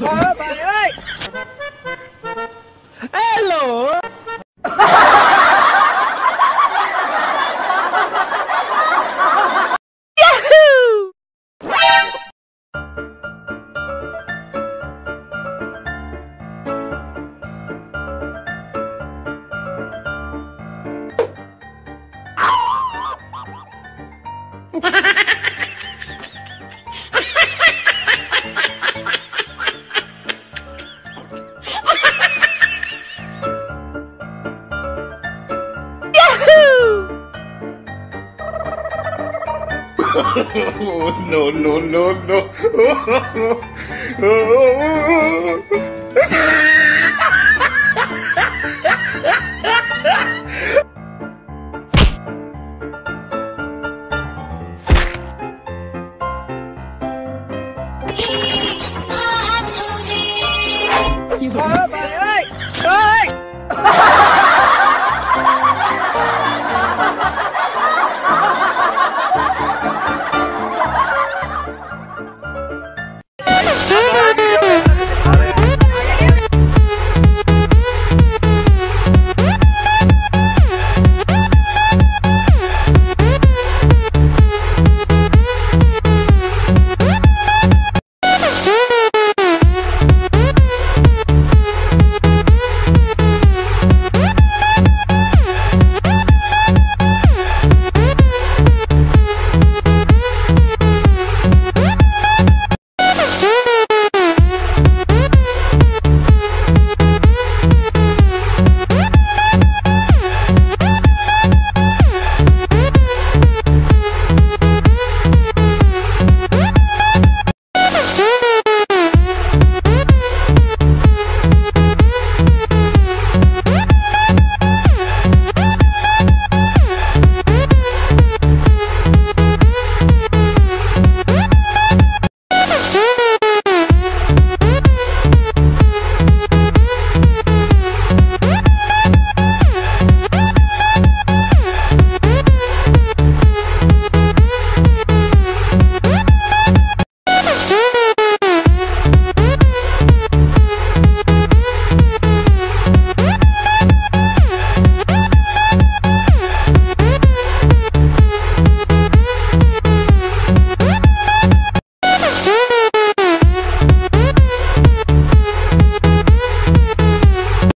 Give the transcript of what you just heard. Bạn ơi. Hello. Oh, no.